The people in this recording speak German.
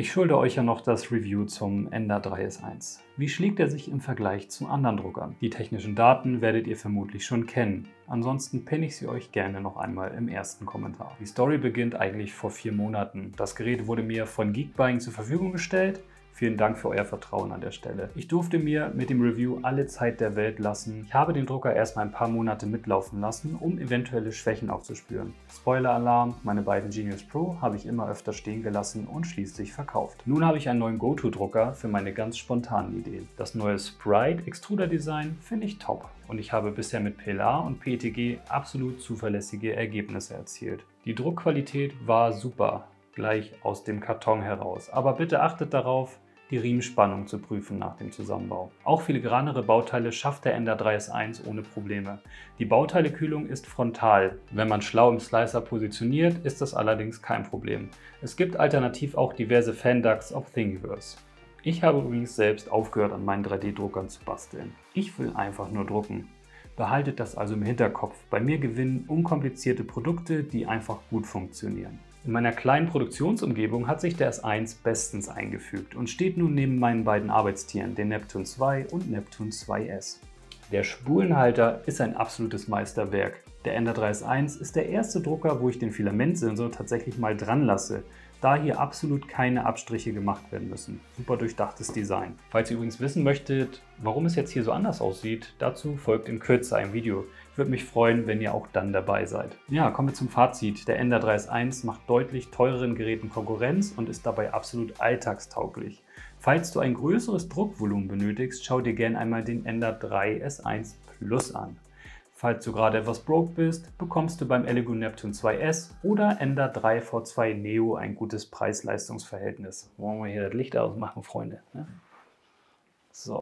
Ich schulde euch ja noch das Review zum Ender 3S1. Wie schlägt er sich im Vergleich zu anderen Druckern? Die technischen Daten werdet ihr vermutlich schon kennen. Ansonsten penne ich sie euch gerne noch einmal im ersten Kommentar. Die Story beginnt eigentlich vor 4 Monaten. Das Gerät wurde mir von Geekbuying zur Verfügung gestellt. Vielen Dank für euer Vertrauen an der Stelle. Ich durfte mir mit dem Review alle Zeit der Welt lassen. Ich habe den Drucker erstmal ein paar Monate mitlaufen lassen, um eventuelle Schwächen aufzuspüren. Spoiler-Alarm, meine beiden Genius Pro habe ich immer öfter stehen gelassen und schließlich verkauft. Nun habe ich einen neuen GoTo-Drucker für meine ganz spontanen Ideen. Das neue Sprite Extruder-Design finde ich top. Und ich habe bisher mit PLA und PETG absolut zuverlässige Ergebnisse erzielt. Die Druckqualität war super, gleich aus dem Karton heraus. Aber bitte achtet darauf, die Riemenspannung zu prüfen nach dem Zusammenbau. Auch filigranere Bauteile schafft der Ender 3S1 ohne Probleme. Die Bauteilekühlung ist frontal. Wenn man schlau im Slicer positioniert, ist das allerdings kein Problem. Es gibt alternativ auch diverse Fan-Ducts auf Thingiverse. Ich habe übrigens selbst aufgehört, an meinen 3D-Druckern zu basteln. Ich will einfach nur drucken. Behaltet das also im Hinterkopf. Bei mir gewinnen unkomplizierte Produkte, die einfach gut funktionieren. In meiner kleinen Produktionsumgebung hat sich der S1 bestens eingefügt und steht nun neben meinen beiden Arbeitstieren, den Neptun 2 und Neptun 2S. Der Spulenhalter ist ein absolutes Meisterwerk. Der Ender 3S1 ist der erste Drucker, wo ich den Filamentsensor tatsächlich mal dran lasse, da hier absolut keine Abstriche gemacht werden müssen. Super durchdachtes Design. Falls ihr übrigens wissen möchtet, warum es jetzt hier so anders aussieht, dazu folgt in Kürze ein Video. Ich würde mich freuen, wenn ihr auch dann dabei seid. Ja, kommen wir zum Fazit. Der Ender 3S1 macht deutlich teureren Geräten Konkurrenz und ist dabei absolut alltagstauglich. Falls du ein größeres Druckvolumen benötigst, schau dir gerne einmal den Ender 3S1 Plus an. Falls du gerade etwas broke bist, bekommst du beim Elegoo Neptune 2S oder Ender 3 V2 Neo ein gutes Preis-Leistungs-Verhältnis. Wollen wir hier das Licht ausmachen, Freunde? Ne?